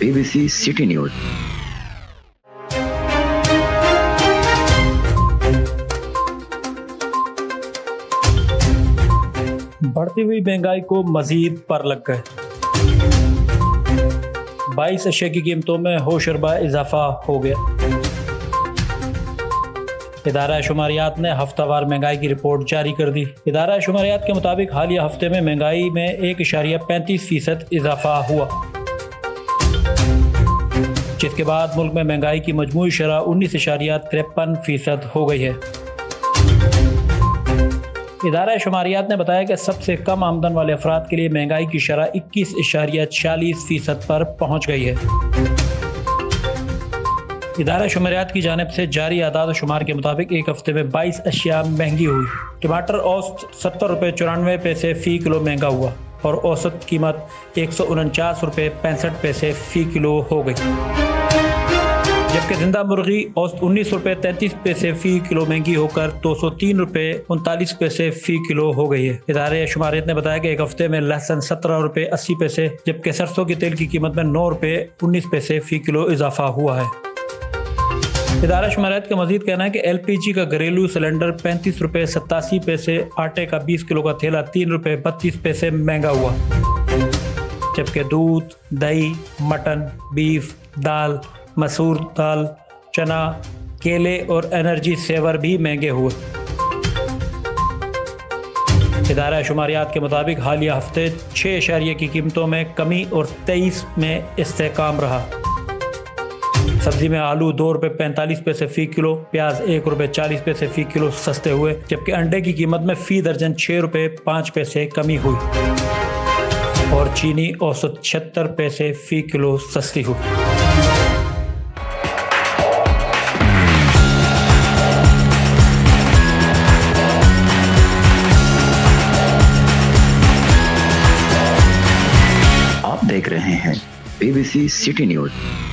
BBC city news. बढ़ती हुई महंगाई को मजीद पर लग गए। 22 अशे की कीमतों में होशरबा इजाफा हो गया। इदारा शुमारियात ने हफ्तावार महंगाई की रिपोर्ट जारी कर दी। इदारा शुमारियात के मुताबिक हालिया हफ्ते में महंगाई में 1.35% इजाफा हुआ, जिसके बाद मुल्क में महंगाई की मजमूई शरह 19.53% हो गई है। इदारा शुमारियात ने बताया कि सबसे कम आमदन वाले अफराद के लिए महंगाई की शरह 21.40% पर पहुँच गई है। इदारा शुमारियात की जानिब से जारी आदाद शुमार के मुताबिक एक हफ्ते में 22 अशिया महंगी हुई। टमाटर औसत 70.94 रुपये फ़ी किलो महंगा हुआ और औसत कीमत 149.65 रुपये फ़ी किलो हो गई, जबकि जिंदा मुर्गी औसत 19.33 रुपये फ़ी किलो महंगी होकर 203.39 रुपये फ़ी किलो हो गई है। इदारे शुमारियत ने बताया कि एक हफ्ते में लहसन 17.80 रुपये, जबकि सरसों के तेल की कीमत में 9.19 रुपये फ़ी किलो इजाफा हुआ है। इदारा शुमारियत का मजीद कहना है कि LPG का घरेलू सिलेंडर 35.87 रुपये, आटे का 20 किलो का थैला 3.32 रुपये महंगा हुआ, जबकि दूध, दही, मटन, बीफ, दाल, मसूर दाल, चना, केले और एनर्जी सेवर भी महंगे हुए। इदारा शुमारियात के मुताबिक हालिया हफ्ते 6 इशारिया की कीमतों में कमी और 23 में इस्तेकाम रहा। सब्जी में आलू 2.45 रुपये फ़ी किलो, प्याज 1.40 रुपये फ़ी किलो सस्ते हुए, जबकि अंडे की कीमत में फ़ी दर्जन 6.05 रुपये कमी हुई और चीनी औसत 76 रुपये फ़ी किलो सस्ती हुई। देख रहे हैं BBC सिटी न्यूज।